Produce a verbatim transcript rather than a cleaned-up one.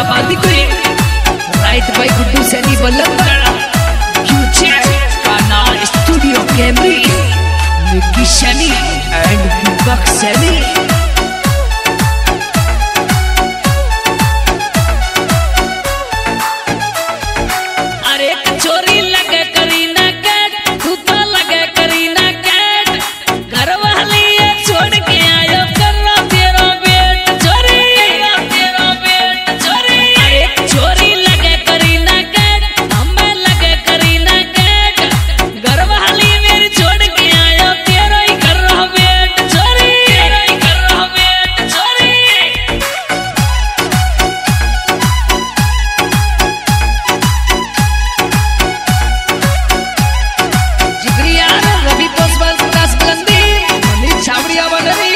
آبادی کرے رائٹ بائی گڈو سنی بلندڑا فیوچر کانال اسٹوڈیو کیمری نکی شنی اینڈ دیپک سنی I'll be